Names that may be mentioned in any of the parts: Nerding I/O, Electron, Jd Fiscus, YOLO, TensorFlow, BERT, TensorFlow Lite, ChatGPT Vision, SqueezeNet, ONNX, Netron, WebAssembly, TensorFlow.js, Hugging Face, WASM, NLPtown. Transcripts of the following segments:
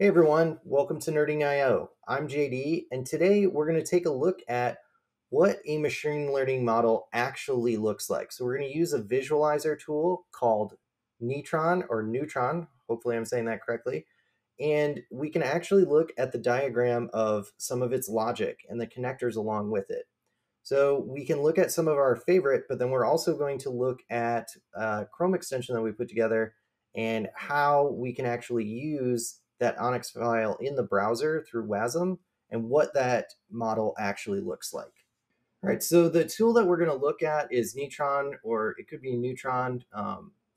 Hey everyone, welcome to Nerding.io. I'm JD, and today we're going to take a look at what a machine learning model actually looks like. So we're going to use a visualizer tool called Netron, hopefully I'm saying that correctly, and we can actually look at the diagram of some of its logic and the connectors along with it. So we can look at some of our favorite, but then we're also going to look at a Chrome extension that we put together and how we can actually use that ONNX file in the browser through WASM and what that model actually looks like. All right, so the tool that we're going to look at is Netron, or it could be Neutron.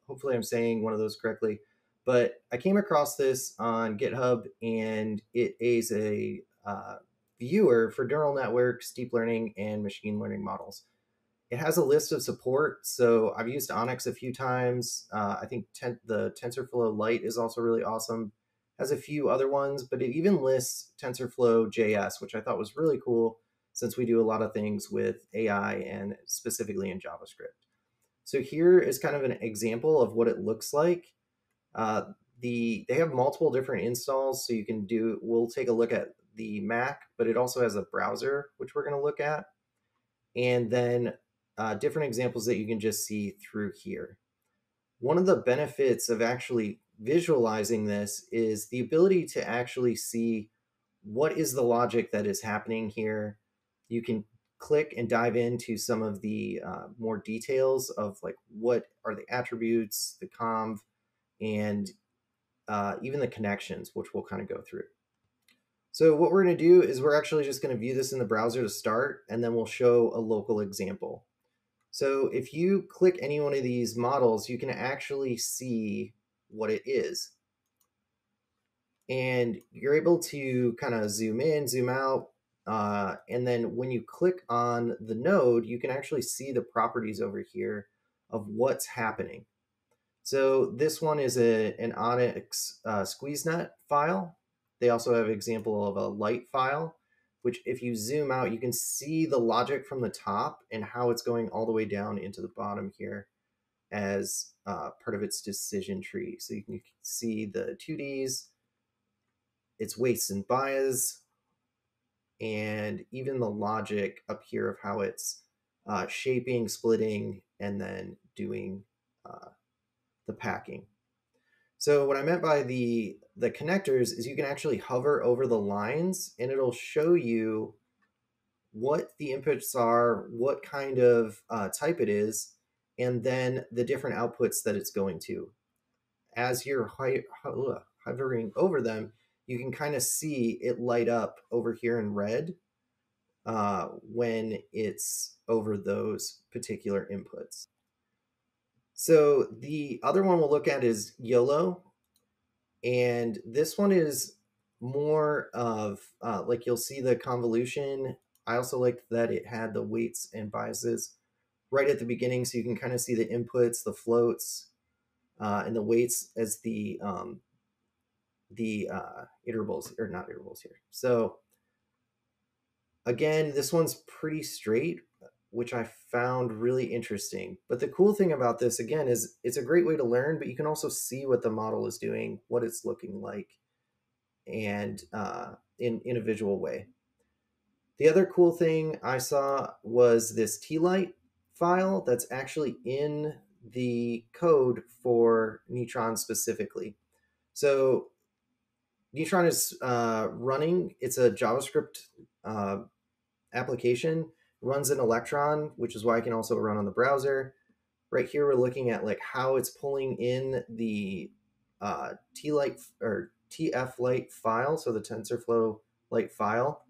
Hopefully I'm saying one of those correctly, but I came across this on GitHub, and it is a viewer for neural networks, deep learning, and machine learning models. It has a list of support, so I've used ONNX a few times. I think the TensorFlow Lite is also really awesome. Has a few other ones, but it even lists TensorFlow.js, which I thought was really cool since we do a lot of things with AI and specifically in JavaScript. So here is kind of an example of what it looks like. They have multiple different installs, so you can do, we'll take a look at the Mac, but it also has a browser, which we're going to look at, and then different examples that you can just see through here. One of the benefits of actually visualizing this is the ability to actually see what is the logic that is happening here. You can click and dive into some of the more details of like what are the attributes, the conv, and even the connections, which we'll kind of go through. So what we're going to do is we're actually just going to view this in the browser to start, and then we'll show a local example. So if you click any one of these models, you can actually see what it is, and you're able to kind of zoom in, zoom out, and then when you click on the node, you can actually see the properties over here of what's happening. So this one is an ONNX SqueezeNet file. They also have an example of a Lite file, which if you zoom out, you can see the logic from the top and how it's going all the way down into the bottom here as part of its decision tree. So you can see the 2Ds, its weights and bias, and even the logic up here of how it's shaping, splitting, and then doing the packing. So what I meant by the connectors is you can actually hover over the lines and it'll show you what the inputs are, what kind of type it is, and then the different outputs that it's going to. As you're hovering over them, you can kind of see it light up over here in red when it's over those particular inputs. So the other one we'll look at is YOLO. And this one is more of, like you'll see the convolution. I also liked that it had the weights and biases right at the beginning, so you can kind of see the inputs, the floats, and the weights as the iterables, or not iterables here. So again, this one's pretty straight, which I found really interesting. But the cool thing about this, again, is it's a great way to learn, but you can also see what the model is doing, what it's looking like, and in a visual way. The other cool thing I saw was this T-Lite file that's actually in the code for Netron specifically. So Netron is running, it's a JavaScript application, runs in Electron, which is why I can also run on the browser. Right here, we're looking at like how it's pulling in the T-Lite or TF-Lite file, so the TensorFlow Lite file,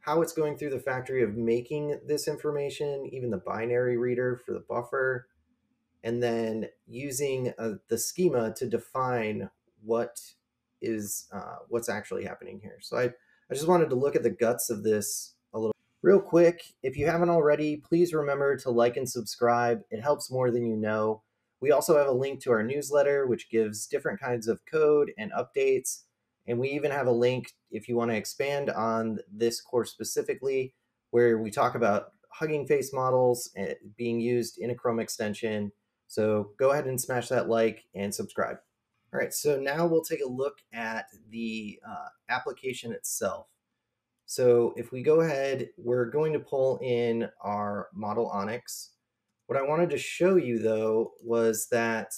how it's going through the factory of making this information, even the binary reader for the buffer, and then using the schema to define what is what's actually happening here. So I just wanted to look at the guts of this a little real quick. If you haven't already, please remember to like and subscribe. It helps more than you know. We also have a link to our newsletter, which gives different kinds of code and updates. And we even have a link if you want to expand on this course specifically, where we talk about Hugging Face models being used in a Chrome extension. So go ahead and smash that like and subscribe. All right, so now we'll take a look at the application itself. So if we go ahead, we're going to pull in our model ONNX. What I wanted to show you though was that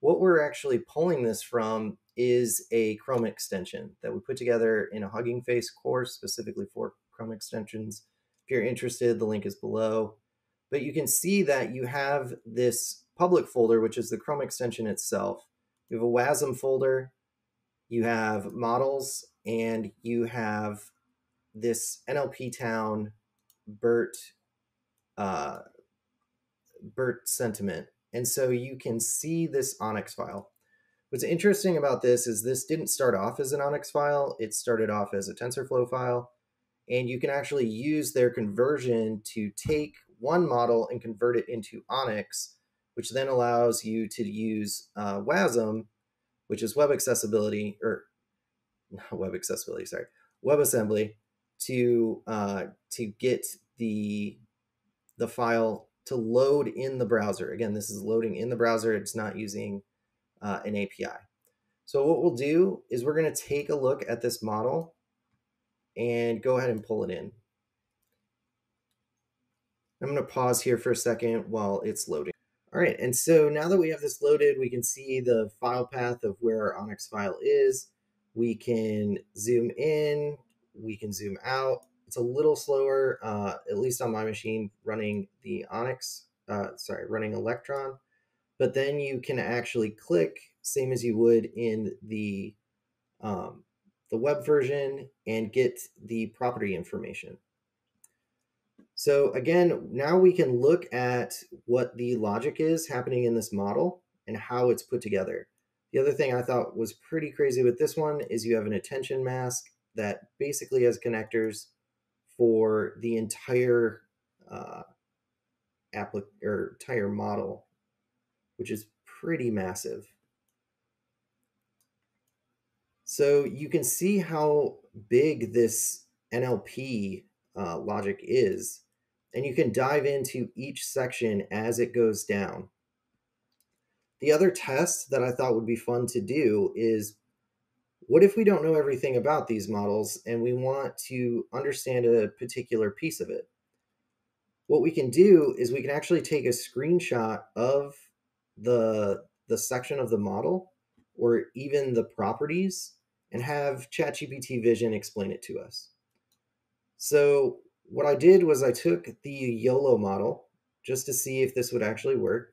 what we're actually pulling this from is a Chrome extension that we put together in a Hugging Face course specifically for Chrome extensions. If you're interested, the link is below. But you can see that you have this public folder, which is the Chrome extension itself. You have a WASM folder, you have models, and you have this NLPtown BERT sentiment. And so you can see this ONNX file. What's interesting about this is this didn't start off as an ONNX file. It started off as a TensorFlow file. And you can actually use their conversion to take one model and convert it into ONNX, which then allows you to use WASM, which is web accessibility, or not web accessibility, sorry, WebAssembly, to get the file to load in the browser. Again, this is loading in the browser. It's not using an API. So what we'll do is we're going to take a look at this model and go ahead and pull it in. I'm going to pause here for a second while it's loading. All right, and so now that we have this loaded, we can see the file path of where our ONNX file is. We can zoom in, we can zoom out. It's a little slower, at least on my machine, running the ONNX, running Electron. But then you can actually click, same as you would in the web version, and get the property information. So again, now we can look at what the logic is happening in this model and how it's put together. The other thing I thought was pretty crazy with this one is you have an attention mask that basically has connectors for the entire entire model, which is pretty massive. So you can see how big this NLP logic is, and you can dive into each section as it goes down. The other test that I thought would be fun to do is, what if we don't know everything about these models and we want to understand a particular piece of it? What we can do is we can actually take a screenshot of the section of the model or even the properties and have ChatGPT Vision explain it to us. So what I did was I took the YOLO model just to see if this would actually work,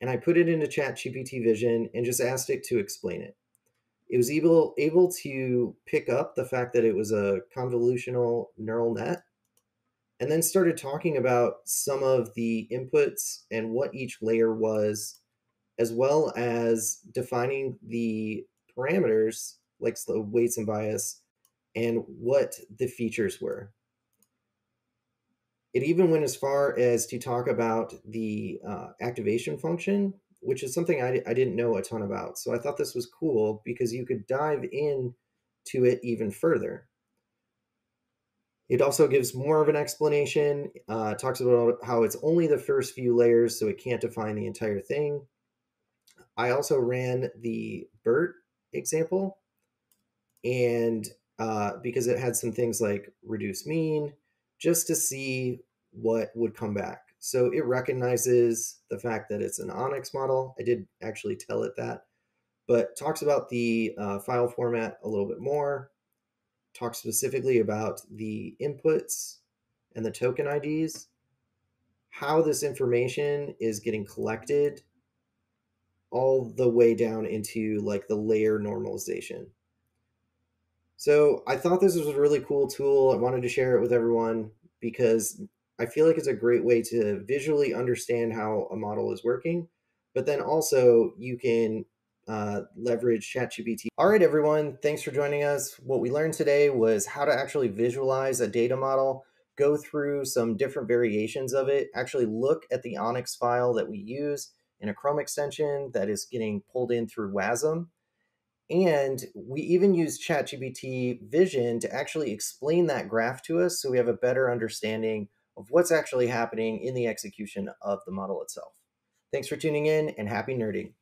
and I put it into ChatGPT Vision and just asked it to explain it. It was able to pick up the fact that it was a convolutional neural net, and then started talking about some of the inputs and what each layer was, as well as defining the parameters like the weights and bias and what the features were. It even went as far as to talk about the activation function, which is something I didn't know a ton about. So I thought this was cool because you could dive in to it even further. It also gives more of an explanation, talks about how it's only the first few layers, so it can't define the entire thing. I also ran the BERT example, and because it had some things like reduce mean, just to see what would come back. So it recognizes the fact that it's an ONNX model. I did actually tell it that, but talks about the file format a little bit more, talks specifically about the inputs and the token IDs, how this information is getting collected, all the way down into like the layer normalization. So I thought this was a really cool tool. I wanted to share it with everyone because I feel like it's a great way to visually understand how a model is working, but then also you can leverage ChatGPT. All right, everyone, thanks for joining us. What we learned today was how to actually visualize a data model, go through some different variations of it, actually look at the ONNX file that we use in a Chrome extension that is getting pulled in through WASM. And we even use ChatGPT Vision to actually explain that graph to us so we have a better understanding of what's actually happening in the execution of the model itself. Thanks for tuning in, and happy nerding.